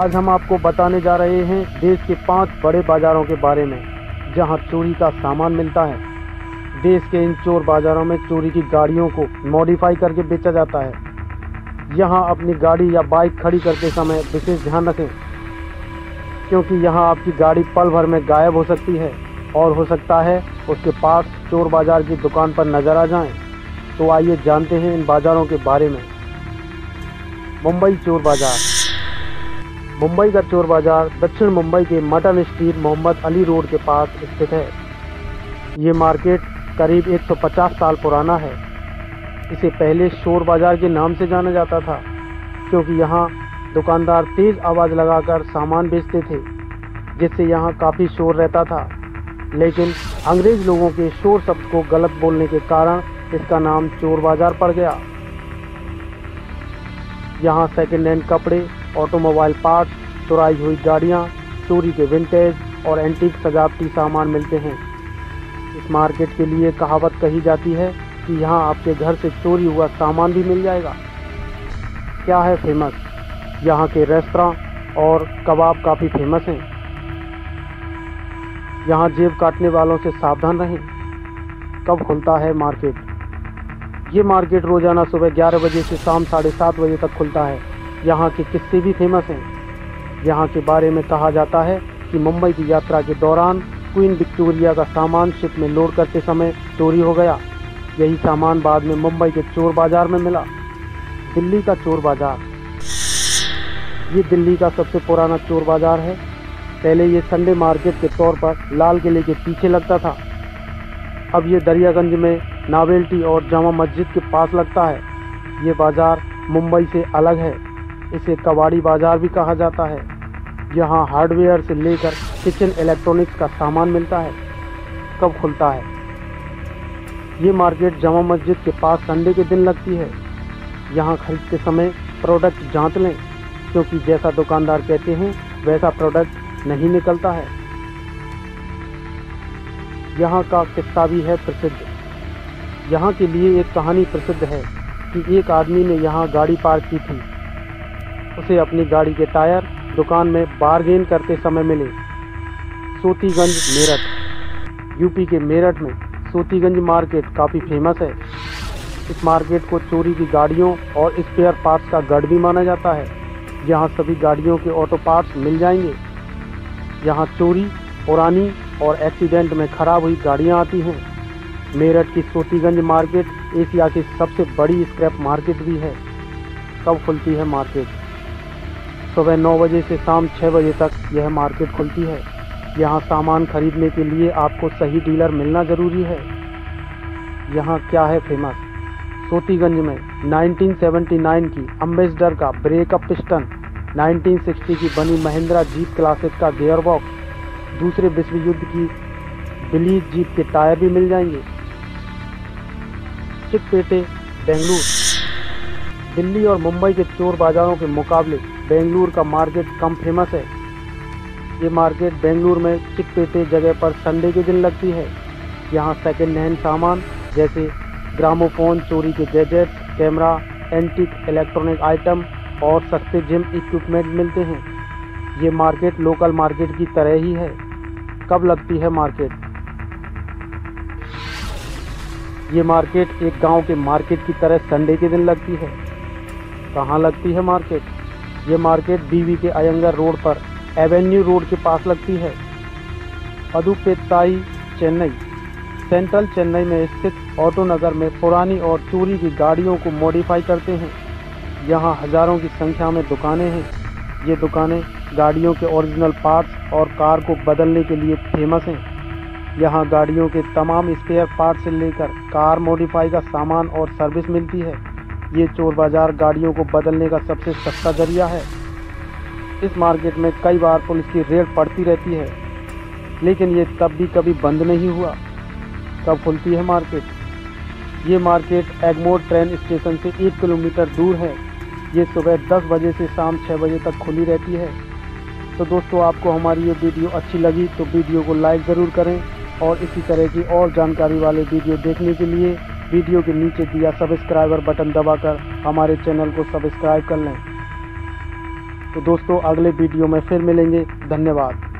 आज हम आपको बताने जा रहे हैं देश के 5 बड़े बाज़ारों के बारे में जहां चोरी का सामान मिलता है। देश के इन चोर बाज़ारों में चोरी की गाड़ियों को मॉडिफाई करके बेचा जाता है। यहां अपनी गाड़ी या बाइक खड़ी करते समय विशेष ध्यान रखें, क्योंकि यहां आपकी गाड़ी पल भर में गायब हो सकती है और हो सकता है उसके पास चोर बाज़ार की दुकान पर नज़र आ जाएं। तो आइए जानते हैं इन बाज़ारों के बारे में। मुंबई चोर बाज़ार। मुंबई का चोर बाज़ार दक्षिण मुंबई के mutton street Mohammad Ali road के पास स्थित है। ये मार्केट करीब 150 साल पुराना है। इसे पहले शोर बाज़ार के नाम से जाना जाता था, क्योंकि यहाँ दुकानदार तेज़ आवाज़ लगाकर सामान बेचते थे, जिससे यहाँ काफ़ी शोर रहता था। लेकिन अंग्रेज़ लोगों के शोर शब्द को गलत बोलने के कारण इसका नाम चोर बाज़ार पड़ गया। यहाँ सेकेंड हैंड कपड़े, ऑटोमोबाइल पार्ट्स, चुराई हुई गाड़ियाँ, चोरी के विंटेज और एंटीक सजावटी सामान मिलते हैं। इस मार्केट के लिए कहावत कही जाती है कि यहाँ आपके घर से चोरी हुआ सामान भी मिल जाएगा। क्या है फेमस? यहाँ के रेस्तरां और कबाब काफ़ी फेमस हैं। यहाँ जेब काटने वालों से सावधान रहें। कब खुलता है मार्केट? ये मार्केट रोज़ाना सुबह 11 बजे से शाम 7:30 बजे तक खुलता है। यहाँ के किस्से भी फेमस हैं। यहाँ के बारे में कहा जाता है कि मुंबई की यात्रा के दौरान क्वीन विक्टोरिया का सामान शिप में लोड करते समय चोरी हो गया। यही सामान बाद में मुंबई के चोर बाज़ार में मिला। दिल्ली का चोर बाज़ार। ये दिल्ली का सबसे पुराना चोर बाज़ार है। पहले ये संडे मार्केट के तौर पर लाल किले के पीछे लगता था। अब ये दरियागंज में नावेल्टी और जामा मस्जिद के पास लगता है। ये बाज़ार मुंबई से अलग है। इसे कबाड़ी बाज़ार भी कहा जाता है। यहाँ हार्डवेयर से लेकर किचन इलेक्ट्रॉनिक्स का सामान मिलता है। कब खुलता है? ये मार्केट जामा मस्जिद के पास संडे के दिन लगती है। यहाँ खरीदते समय प्रोडक्ट जांच लें, क्योंकि जैसा दुकानदार कहते हैं वैसा प्रोडक्ट नहीं निकलता है। यहाँ का किस्सा भी है प्रसिद्ध। यहाँ के लिए एक कहानी प्रसिद्ध है कि एक आदमी ने यहाँ गाड़ी पार्क की थी। उसे अपनी गाड़ी के टायर दुकान में बारगेन करते समय मिले। सोतीगंज मेरठ। यूपी के मेरठ में सोतीगंज मार्केट काफ़ी फेमस है। इस मार्केट को चोरी की गाड़ियों और स्पेयर पार्ट्स का गढ़ भी माना जाता है। यहाँ सभी गाड़ियों के ऑटो पार्ट्स मिल जाएंगे। यहाँ चोरी, पुरानी और एक्सीडेंट में खराब हुई गाड़ियाँ आती हैं। मेरठ की सोतीगंज मार्केट एशिया की सबसे बड़ी स्क्रैप मार्केट भी है। कब खुलती है मार्केट? सुबह 9 बजे से शाम 6 बजे तक यह मार्केट खुलती है। यहाँ सामान खरीदने के लिए आपको सही डीलर मिलना ज़रूरी है। यहाँ क्या है फेमस? सोतीगंज में 1979 की अम्बेसडर का ब्रेकअप पिस्टन, 1960 की बनी महिंद्रा जीप क्लासिक का गियरबॉक्स, दूसरे विश्व युद्ध की बिलीज जीप के टायर भी मिल जाएंगे। चिकपेटे बेंगलुरु। दिल्ली और मुंबई के चोर बाज़ारों के मुकाबले बेंगलुरु का मार्केट कम फेमस है। ये मार्केट बेंगलुरु में चिकपेटे जगह पर संडे के दिन लगती है। यहाँ सेकेंड हैंड सामान जैसे ग्रामोफोन, चोरी के gadgets, camera, antique electronic item और सस्ते जिम इक्विपमेंट मिलते हैं। ये मार्केट लोकल मार्केट की तरह ही है। कब लगती है मार्केट? ये मार्केट एक गांव के मार्केट की तरह संडे के दिन लगती है। कहाँ लगती है मार्केट? ये मार्केट बीवी के अयंगर रोड पर एवेन्यू रोड के पास लगती है। अदुपेताई चेन्नई। सेंट्रल चेन्नई में स्थित ऑटो नगर में पुरानी और चोरी की गाड़ियों को मॉडिफाई करते हैं। यहाँ हज़ारों की संख्या में दुकानें हैं। ये दुकानें गाड़ियों के ओरिजिनल पार्ट्स और कार को बदलने के लिए फेमस हैं। यहाँ गाड़ियों के तमाम स्पेयर पार्ट से लेकर कार मॉडिफाई का सामान और सर्विस मिलती है। ये चोर बाज़ार गाड़ियों को बदलने का सबसे सस्ता जरिया है। इस मार्केट में कई बार पुलिस की रेड पड़ती रहती है, लेकिन ये तब भी कभी बंद नहीं हुआ। कब खुलती है मार्केट? ये मार्केट एगमोर ट्रेन स्टेशन से 1 किलोमीटर दूर है। ये सुबह 10 बजे से शाम 6 बजे तक खुली रहती है। तो दोस्तों, आपको हमारी ये वीडियो अच्छी लगी तो वीडियो को लाइक ज़रूर करें और इसी तरह की और जानकारी वाले वीडियो देखने के लिए वीडियो के नीचे दिया सब्सक्राइबर बटन दबाकर हमारे चैनल को सब्सक्राइब कर लें। तो दोस्तों अगले वीडियो में फिर मिलेंगे। धन्यवाद।